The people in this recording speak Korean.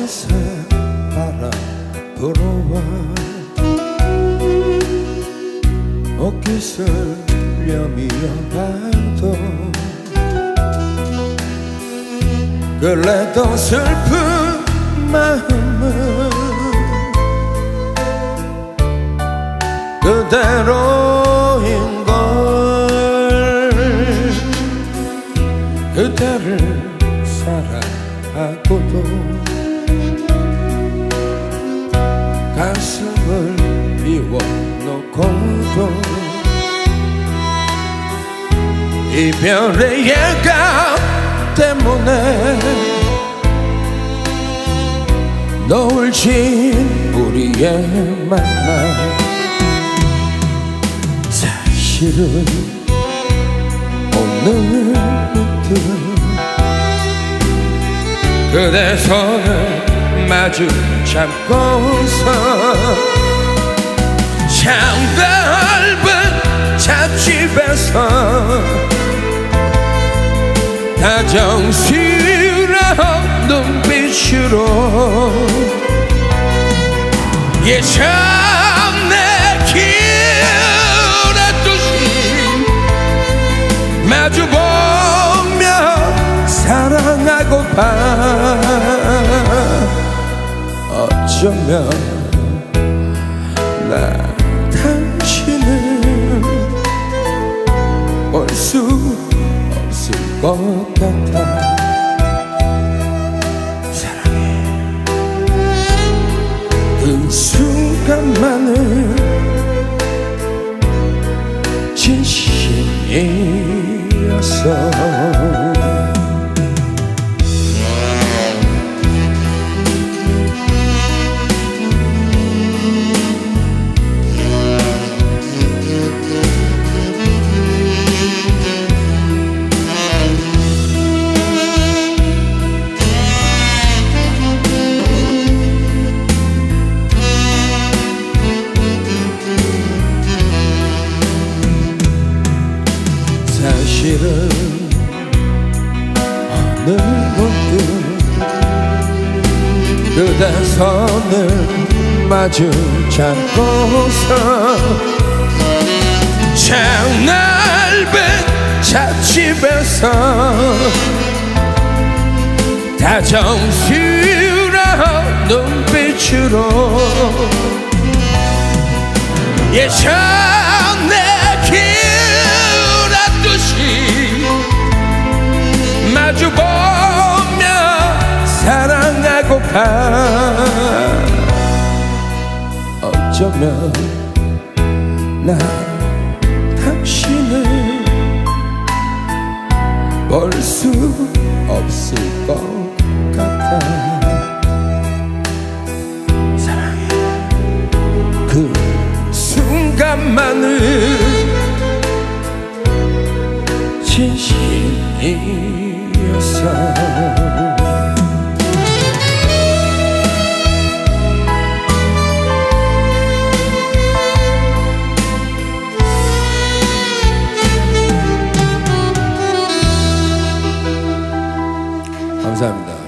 masa para provar o que seria meu parto, que la danse peut m'aimer, 그대로인 걸. 그대를 사랑하고도 가슴을 비워놓고도 이별의 예감 때문에 노을진 우리의 만남, 사실은 오늘부터 그대 손을 마주 잡고서 창가넓은 찻집에서 다정스러운 눈빛으로 예전 내 길 마주 보며 사랑하고파. 어쩌면 나 당신을 볼 수 없을 것 같아. 사랑해, 그 순간만을 진심이 so 사실은 어느 곳도 그대 손을 마주 잡고서 창넓은 찻집에서 다정스러운 눈빛으로 예전에 마주 보며 사랑하고파. 어쩌면 나 당신을 볼 수 없을 것 같아. 사랑해, 그 순간만을 진심이었어. 감사합니다.